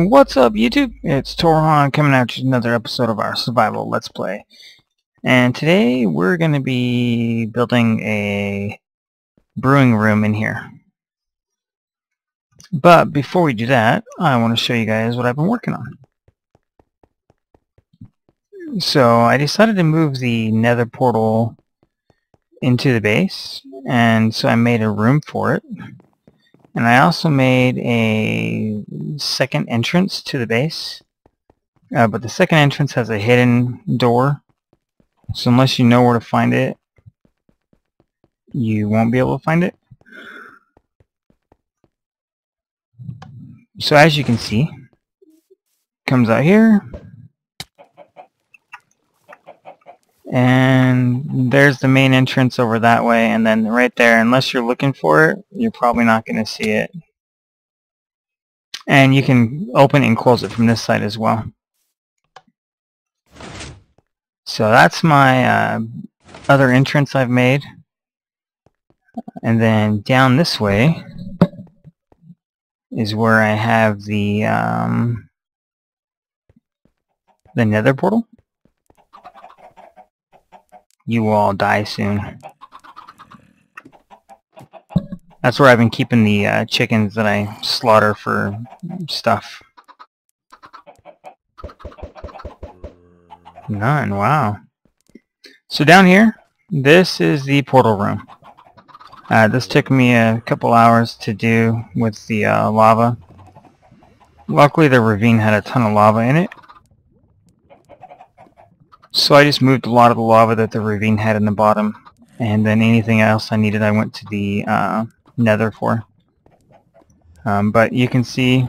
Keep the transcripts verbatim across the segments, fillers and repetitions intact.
What's up, YouTube? It's Torhan coming at you with another episode of our survival let's play. And today we're going to be building a brewing room in here. But before we do that, I want to show you guys what I've been working on. So I decided to move the nether portal into the base, and so I made a room for it. And I also made a second entrance to the base, uh, but the second entrance has a hidden door, so unless you know where to find it, you won't be able to find it. So as you can see, comes out here, and there's the main entrance over that way, and then right there, unless you're looking for it, you're probably not going to see it. And you can open and close it from this side as well. So that's my uh, other entrance I've made. And then down this way is where I have the um, the nether portal. You will all die soon. That's where I've been keeping the uh, chickens that I slaughter for stuff. None, wow. So down here, this is the portal room. Uh, this took me a couple hours to do with the uh, lava. Luckily the ravine had a ton of lava in it. So I just moved a lot of the lava that the ravine had in the bottom, and then anything else I needed I went to the uh, nether for. Um, but you can see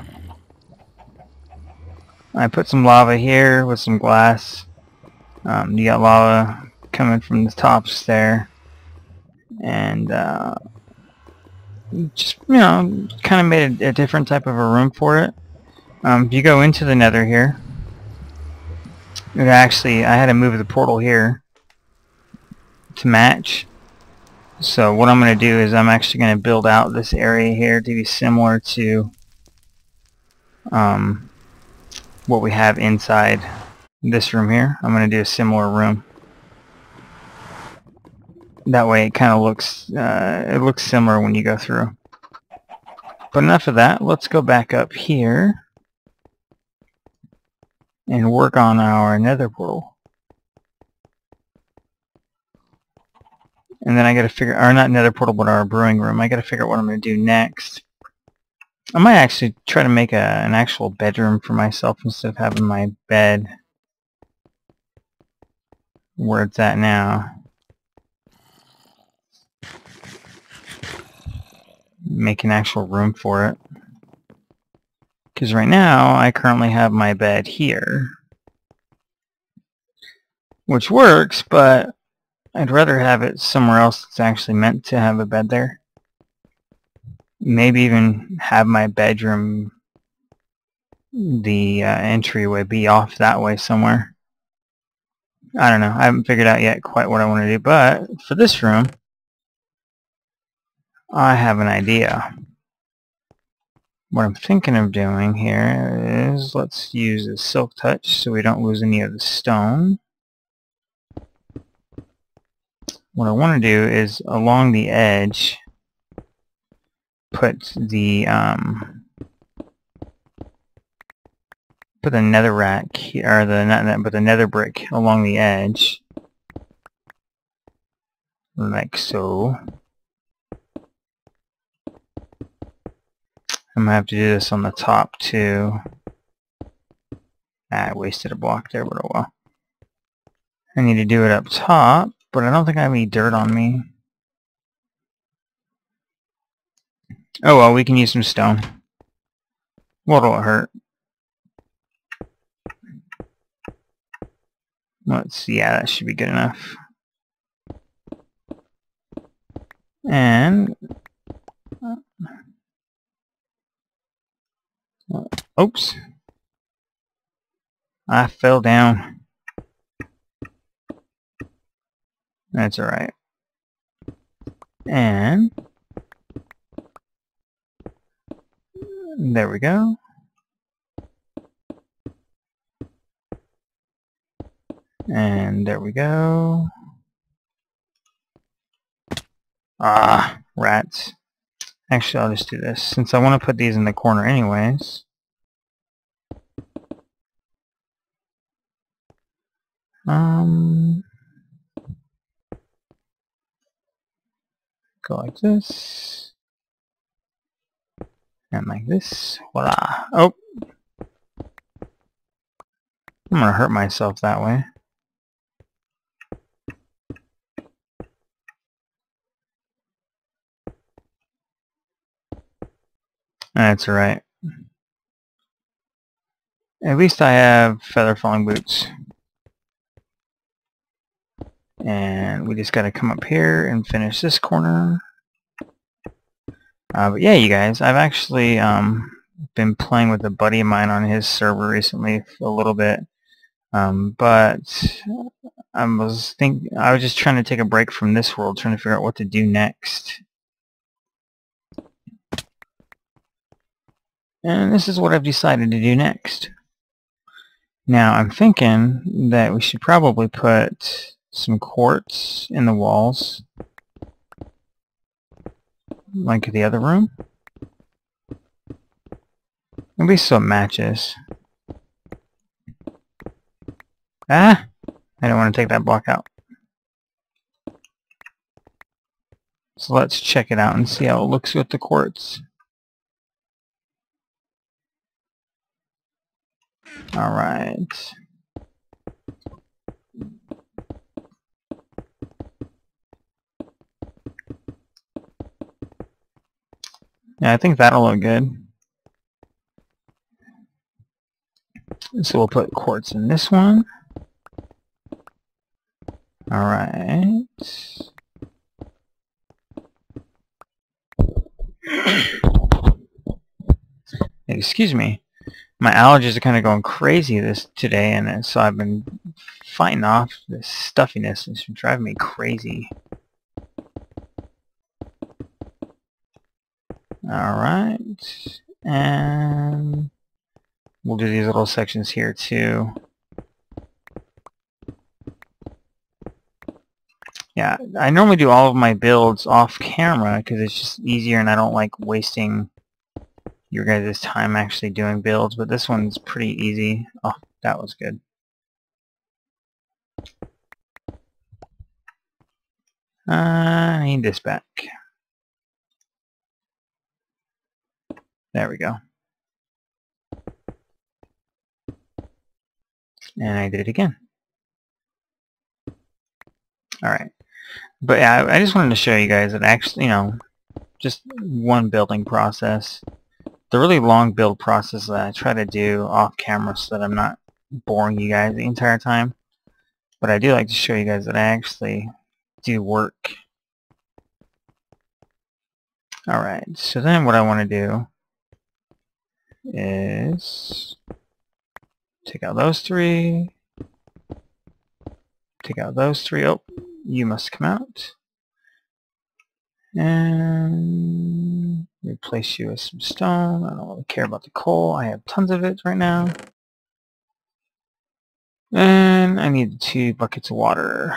I put some lava here with some glass. Um, you got lava coming from the tops there, and uh, just, you know, kind of made a, a different type of a room for it. Um, if you go into the nether here, It actually, I had to move the portal here to match. So what I'm going to do is I'm actually going to build out this area here to be similar to um, what we have inside this room here. I'm going to do a similar room. That way it kind of looks, uh, it looks similar when you go through. But enough of that. Let's go back up here and work on our nether portal. And then I gotta figure, or not nether portal, but our brewing room. I gotta figure out what I'm gonna do next. I might actually try to make a, an actual bedroom for myself instead of having my bed where it's at now. Make an actual room for it. Because right now, I currently have my bed here, which works, but I'd rather have it somewhere else that's actually meant to have a bed there. Maybe even have my bedroom, the uh, entryway, be off that way somewhere. I don't know. I haven't figured out yet quite what I want to do, but for this room, I have an idea. What I'm thinking of doing here is, let's use a silk touch so we don't lose any of the stone. What I want to do is, along the edge, put the um, put the nether rack here, or the not net, but the nether brick along the edge, like so. I'm going to have to do this on the top too. I wasted a block there, but oh well. I need to do it up top, but I don't think I have any dirt on me. Oh well, we can use some stone. What'll it hurt? Let's see, yeah, that should be good enough. And oops, I fell down. That's alright. And there we go. And there we go. Ah, rats. Actually, I'll just do this, since I want to put these in the corner anyways. Um, go like this. And like this. Voila. Oh! I'm gonna hurt myself that way. That's alright. At least I have feather falling boots. And we just gotta come up here and finish this corner. Uh, but yeah, you guys, I've actually um, been playing with a buddy of mine on his server recently for a little bit. Um, but I was think I was just trying to take a break from this world, trying to figure out what to do next. And this is what I've decided to do next. Now I'm thinking that we should probably put some quartz in the walls, like the other room. At least so it matches. Ah! I don't want to take that block out. So let's check it out and see how it looks with the quartz. Alright. Yeah, I think that'll look good. So we'll put quartz in this one. Alright. Excuse me. My allergies are kind of going crazy this today, and so I've been fighting off this stuffiness. It's been driving me crazy. Alright, and we'll do these little sections here too. Yeah, I normally do all of my builds off camera because it's just easier and I don't like wasting your guys' time actually doing builds, but this one's pretty easy. Oh, that was good. Uh, I need this back. There we go. And I did it again. Alright. But yeah, I, I just wanted to show you guys that actually, you know, just one building process. The really long build process that I try to do off camera so that I'm not boring you guys the entire time. But I do like to show you guys that I actually do work. Alright, so then what I want to do is take out those three, take out those three. Oh, you must come out. And replace you with some stone. I don't really care about the coal. I have tons of it right now. And I need two buckets of water.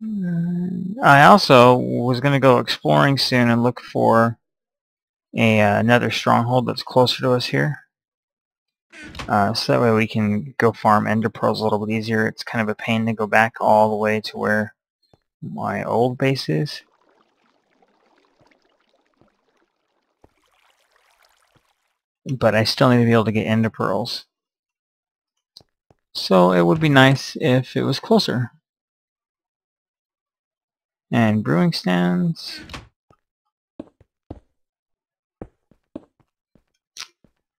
And I also was going to go exploring soon and look for a uh, another stronghold that's closer to us here. Uh, so that way we can go farm ender pearls a little bit easier. It's kind of a pain to go back all the way to where my old base is. But I still need to be able to get ender pearls. So it would be nice if it was closer. And brewing stands.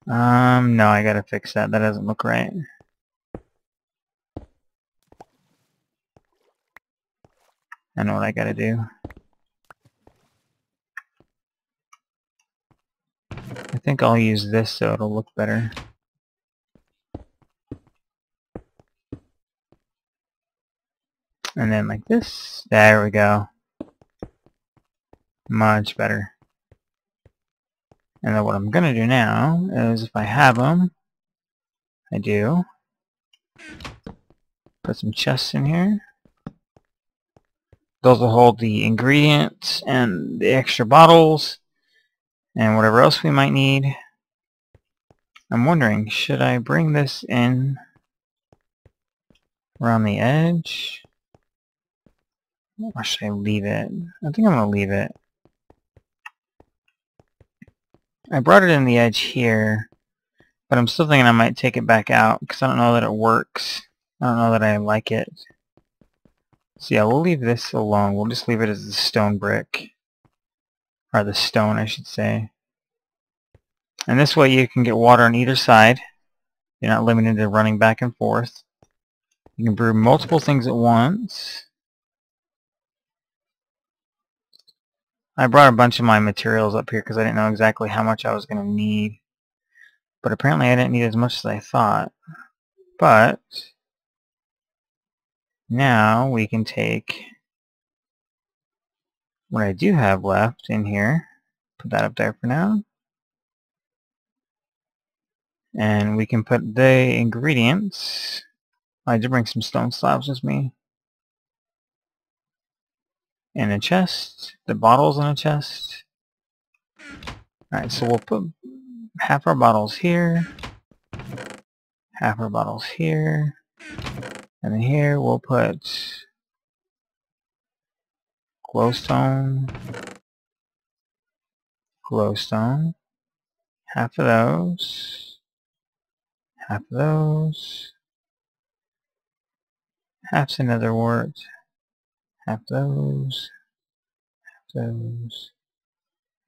Um, no, I gotta fix that. That doesn't look right. I know what I gotta do. I think I'll use this so it'll look better. and then like this. There we go. Much better. And then what I'm gonna do now is, if I have them, I do, put some chests in here. Those will hold the ingredients and the extra bottles and whatever else we might need. I'm wondering, should I bring this in around the edge, or should I leave it? I think I'm going to leave it. I brought it in the edge here, but I'm still thinking I might take it back out because I don't know that it works. I don't know that I like it. So yeah, we'll leave this alone. We'll just leave it as the stone brick, or the stone I should say. And this way you can get water on either side. You're not limited to running back and forth. You can brew multiple things at once. I brought a bunch of my materials up here because I didn't know exactly how much I was going to need. But apparently I didn't need as much as I thought. But now we can take what I do have left in here. Put that up there for now. And we can put the ingredients. I did bring some stone slabs with me. And a chest. The bottles in a chest. Alright, so we'll put half our bottles here. Half our bottles here. And then here we'll put glowstone. Glowstone. Half of those. Half of those. Half's another wart. Half those. Half those.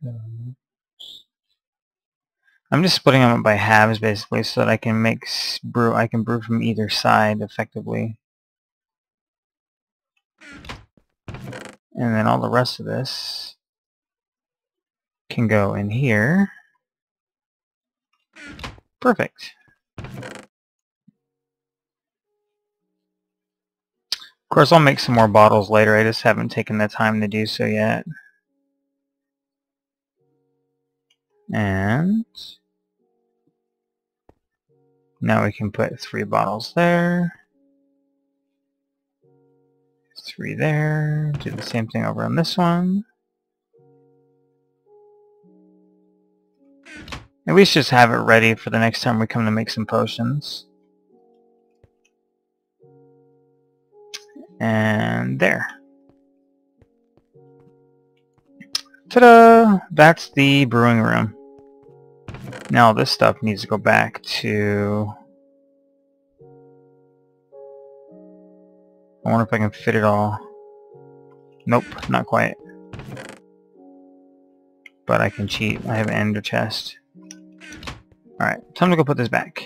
Those. I'm just splitting them up by halves basically, so that I can make brew. I can brew from either side effectively. And then all the rest of this can go in here. Perfect. Of course, I'll make some more bottles later. I just haven't taken the time to do so yet. And now we can put three bottles there. Three there. Do the same thing over on this one. At least just have it ready for the next time we come to make some potions. And there. Ta-da! That's the brewing room. Now this stuff needs to go back to... I wonder if I can fit it all. Nope, not quite. But I can cheat. I have an ender chest. Alright, time to go put this back.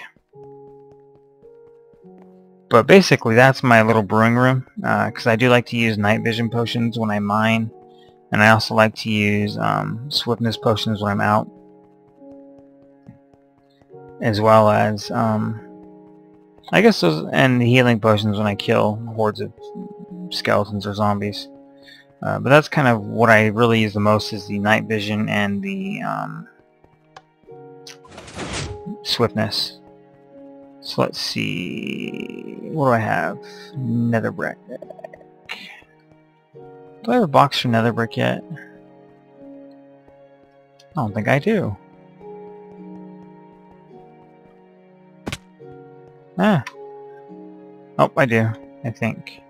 But basically that's my little brewing room, because uh, I do like to use night vision potions when I mine, and I also like to use um, swiftness potions when I'm out, as well as um, I guess those, and the healing potions when I kill hordes of skeletons or zombies. Uh, but that's kind of what I really use the most, is the night vision and the um, swiftness. So let's see, what do I have? Nether brick. Do I have a box for nether brick yet? I don't think I do. Ah. Oh, I do, I think.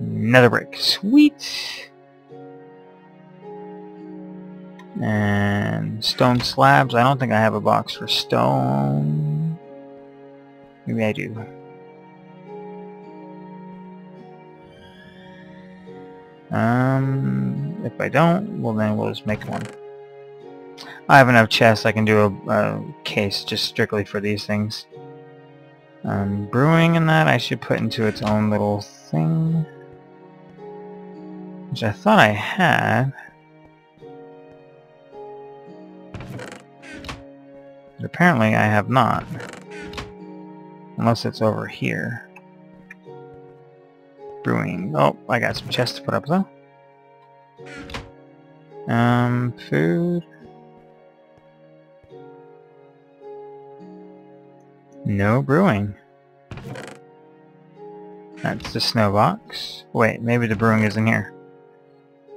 Nether brick. Sweet. And stone slabs. I don't think I have a box for stone. Maybe I do. Um, if I don't, well then we'll just make one. I have enough chests. I can do a, a case just strictly for these things. Um, brewing and that I should put into its own little thing, which I thought I had. But apparently I have not. Unless it's over here. Brewing. Oh, I got some chests to put up though. Um, food. No brewing. That's the snow box. Wait, maybe the brewing isn't here.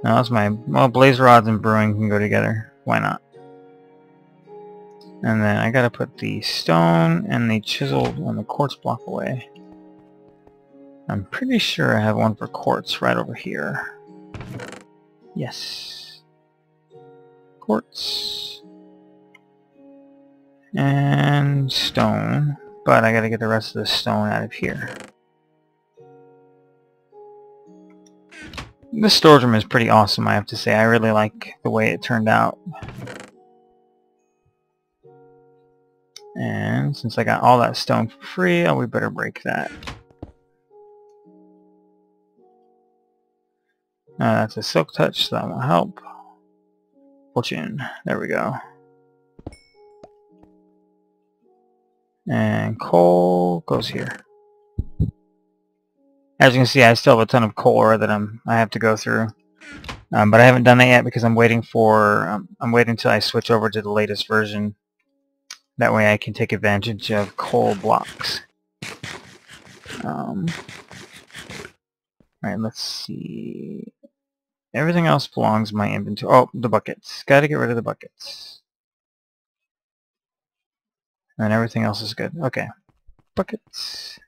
No, that's my... Well, blaze rods and brewing can go together. Why not? And then I gotta put the stone and the chisel and the quartz block away. I'm pretty sure I have one for quartz right over here. Yes. Quartz. And stone. But I gotta get the rest of the stone out of here. This storage room is pretty awesome, I have to say. I really like the way it turned out. And since I got all that stone for free, oh, we better break that. Uh, that's a silk touch, so that won't help. Fortune, there we go. And coal goes here. As you can see, I still have a ton of coal ore that I'm I have to go through, um, but I haven't done that yet because I'm waiting for um, I'm waiting until I switch over to the latest version. That way, I can take advantage of coal blocks. Um, all right, let's see. Everything else belongs in my inventory. Oh, the buckets. Got to get rid of the buckets. And everything else is good. Okay, buckets.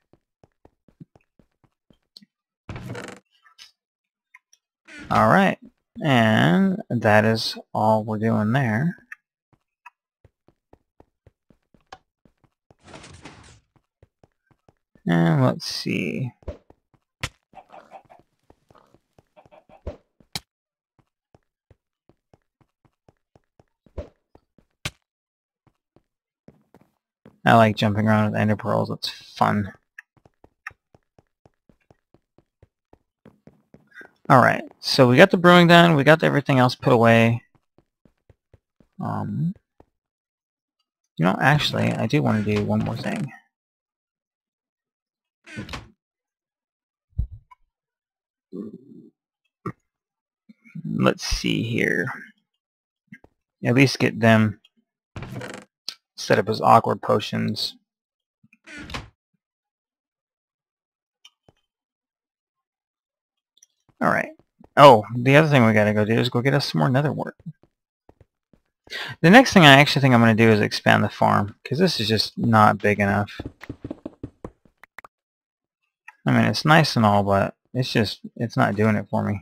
Alright, and that is all we're doing there. And let's see. I like jumping around with ender pearls, it's fun. Alright, so we got the brewing done, we got everything else put away. Um, you know, actually, I do want to do one more thing. Let's see here. At least get them set up as awkward potions. Alright. Oh, the other thing we gotta go do is go get us some more netherwort. The next thing I actually think I'm gonna do is expand the farm, because this is just not big enough. I mean, it's nice and all, but it's just, it's not doing it for me.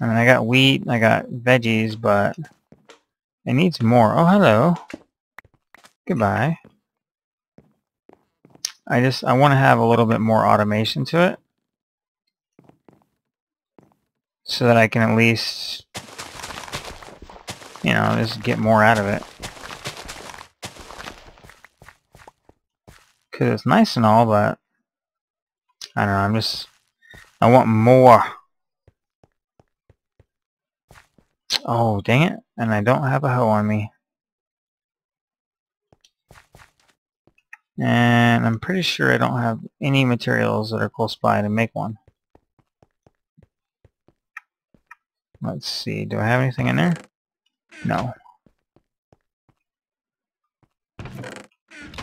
I mean, I got wheat, I got veggies, but it needs more. Oh, hello. Goodbye. I just, I want to have a little bit more automation to it. So that I can at least, you know, just get more out of it. Because it's nice and all, but I don't know, I'm just, I want more. Oh, dang it. And I don't have a hoe on me. And I'm pretty sure I don't have any materials that are close by to make one. Let's see, do I have anything in there? No.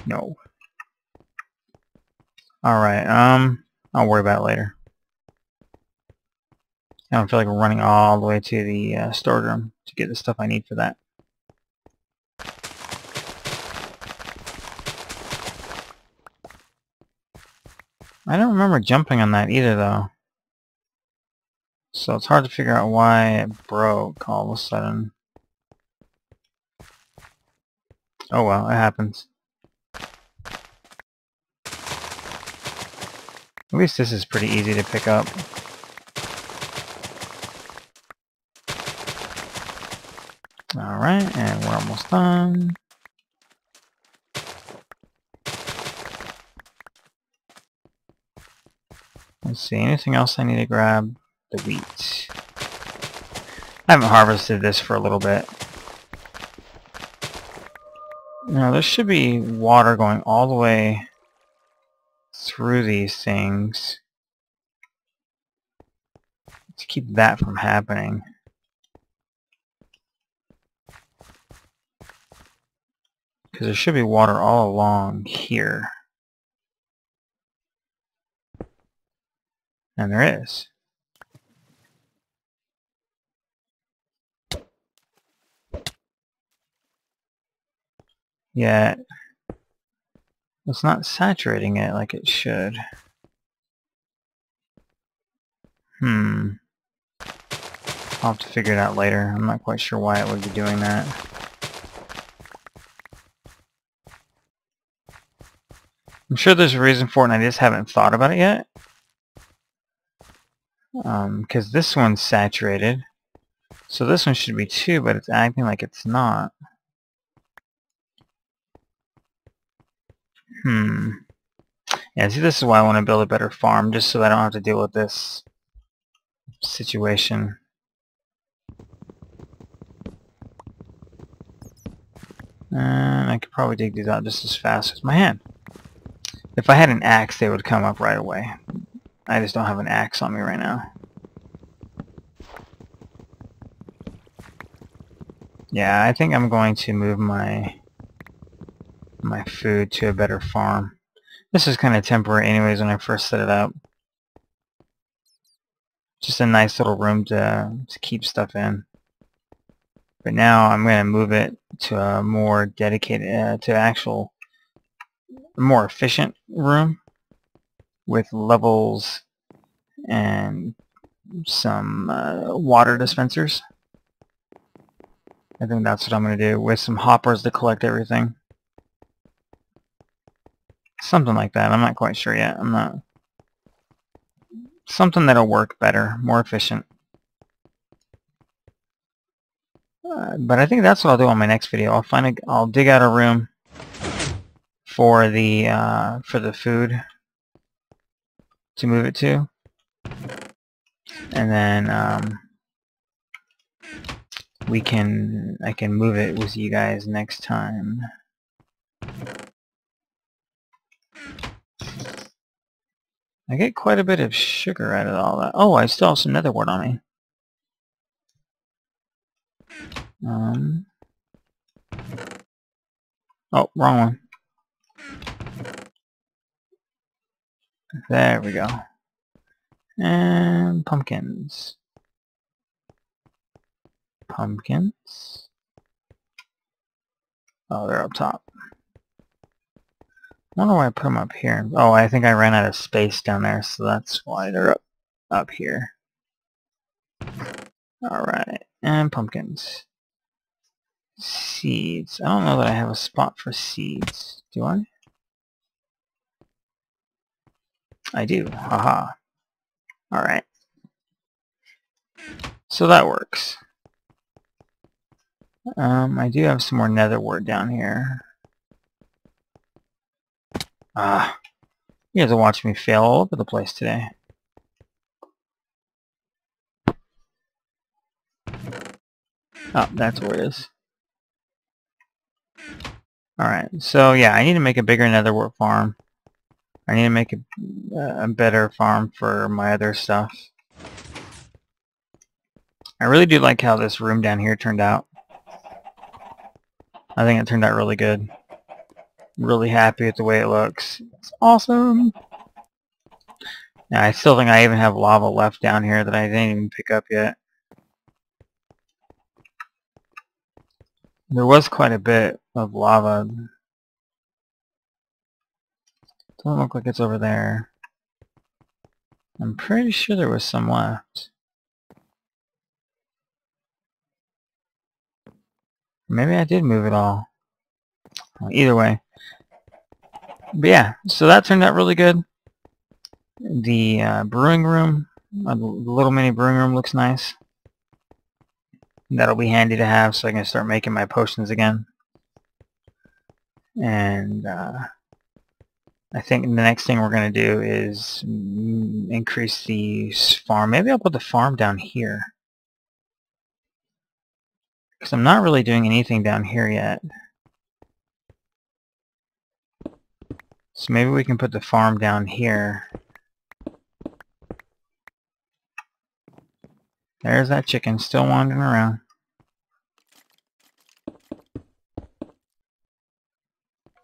No. Alright, um, I'll worry about it later. I don't feel like running all the way to the uh, storage room to get the stuff I need for that. I don't remember jumping on that either, though. So it's hard to figure out why it broke all of a sudden. Oh well, it happens. At least this is pretty easy to pick up. Alright, and we're almost done. Let's see, anything else I need to grab? The wheat. I haven't harvested this for a little bit. Now there should be water going all the way through these things to keep that from happening. Because there should be water all along here. And there is. Yet, it's not saturating it like it should. Hmm. I'll have to figure it out later. I'm not quite sure why it would be doing that. I'm sure there's a reason for it and I just haven't thought about it yet. Um, because this one's saturated. So this one should be too, but it's acting like it's not. Hmm. Yeah, see, this is why I want to build a better farm, just so that I don't have to deal with this situation. And I could probably dig these out just as fast as my hand. If I had an axe, they would come up right away. I just don't have an axe on me right now. Yeah, I think I'm going to move my my food to a better farm. This is kind of temporary anyways when I first set it up. Just a nice little room to, to keep stuff in. But now I'm going to move it to a more dedicated, uh, to actual, more efficient room. With levels and some uh, water dispensers. I think that's what I'm going to do, with some hoppers to collect everything. Something like that. I'm not quite sure yet. I'm not. Something that'll work better, more efficient. Uh, but I think that's what I'll do on my next video. I'll find a, I'll dig out a room for the uh, for the food. To move it to, and then um, we can I can move it with you guys next time. I get quite a bit of sugar out of all that. Oh, I still have some netherwort on me. Um. Oh, wrong one. There we go. And pumpkins. Pumpkins. Oh, they're up top. I wonder why I put them up here. Oh, I think I ran out of space down there, so that's why they're up, up here. Alright, and pumpkins. Seeds. I don't know that I have a spot for seeds. Do I? I do. Haha. Alright. So that works. Um, I do have some more netherwort down here. Ah. You guys are watching me fail all over the place today. Oh, that's where it is. Alright. So yeah, I need to make a bigger netherwort farm. I need to make a, a better farm for my other stuff. I really do like how this room down here turned out. I think it turned out really good. Really happy with the way it looks. It's awesome! Now, I still think I even have lava left down here that I didn't even pick up yet. There was quite a bit of lava. Doesn't look like it's over there. I'm pretty sure there was some left. Maybe I did move it all. Well, either way. But yeah, so that turned out really good. The uh, brewing room, the little mini brewing room looks nice. That'll be handy to have so I can start making my potions again. And... Uh, I think the next thing we're going to do is increase the farm. Maybe I'll put the farm down here. because I'm not really doing anything down here yet. So maybe we can put the farm down here. There's that chicken still wandering around.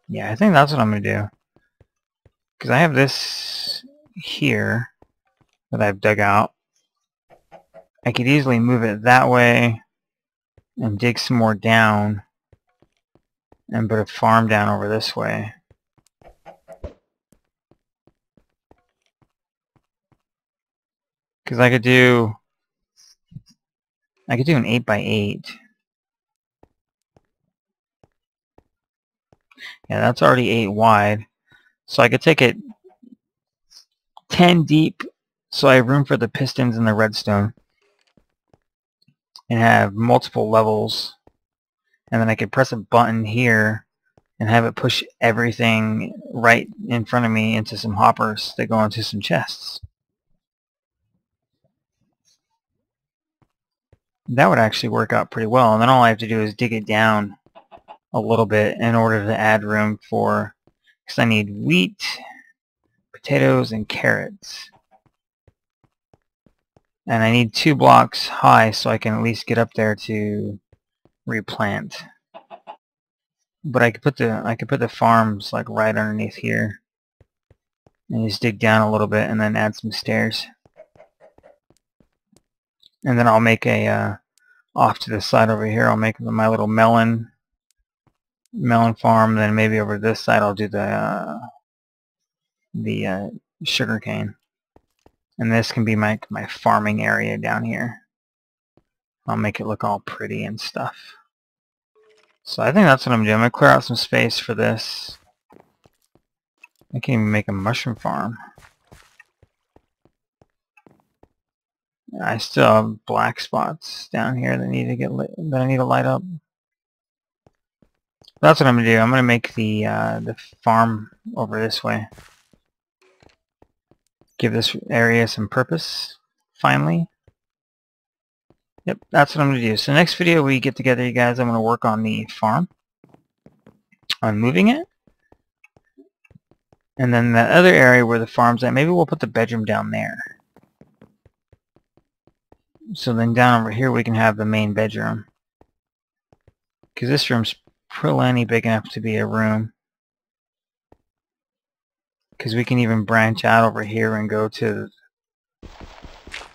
Yeah, I think that's what I'm going to do. Because I have this here that I've dug out. I could easily move it that way and dig some more down and put a farm down over this way. Because I could do I could do an eight by eight. Yeah, that's already eight wide. So I could take it ten deep so I have room for the pistons and the redstone. And have multiple levels. And then I could press a button here and have it push everything right in front of me into some hoppers that go into some chests. That would actually work out pretty well. And then all I have to do is dig it down a little bit in order to add room for, because I need wheat, potatoes, and carrots. And I need two blocks high so I can at least get up there to replant. But I could put the I could put the farms like right underneath here and just dig down a little bit and then add some stairs. And then I'll make a uh, off to the side over here. I'll make my little melon. melon farm, then maybe over this side I'll do the uh, the uh, sugar cane, and this can be my my farming area down here. I'll make it look all pretty and stuff. So I think that's what I'm doing. I'm gonna clear out some space for this. I can even make a mushroom farm. I still have black spots down here that need to get lit, that I need to light up. That's what I'm gonna do. I'm gonna make the uh, the farm over this way. Give this area some purpose. Finally. Yep, that's what I'm gonna do. So next video we get together, you guys. I'm gonna work on the farm, on moving it, and then the other area where the farm's at. Maybe we'll put the bedroom down there. So then down over here we can have the main bedroom, because this room's plenty big enough to be a room, because we can even branch out over here and go to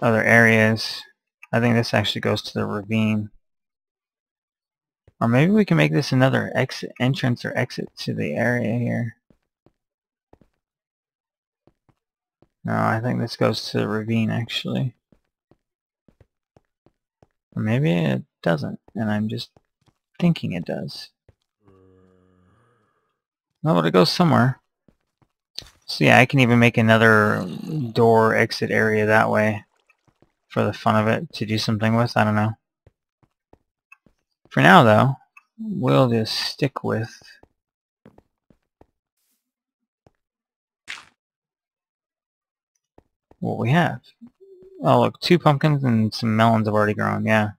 other areas. I think this actually goes to the ravine, or maybe we can make this another exit, entrance or exit to the area here. No, I think this goes to the ravine actually, or maybe it doesn't and I'm just thinking it does. No, but it goes somewhere. So yeah, I can even make another door exit area that way for the fun of it, to do something with. I don't know. For now though, we'll just stick with what we have. Oh look, two pumpkins and some melons have already grown, yeah.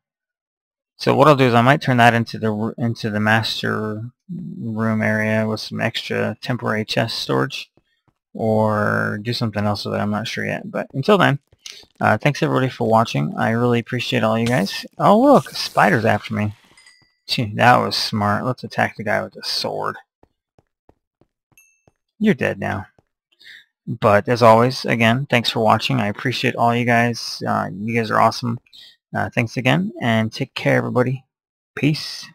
So what I'll do is I might turn that into the into the master room area with some extra temporary chest storage, or do something else with it. I'm not sure yet. But until then, uh, thanks everybody for watching. I really appreciate all you guys. Oh look, a spider's after me. Gee, that was smart. Let's attack the guy with the sword. You're dead now. But as always, again, thanks for watching. I appreciate all you guys. Uh, you guys are awesome. Uh, thanks again, and take care, everybody. Peace.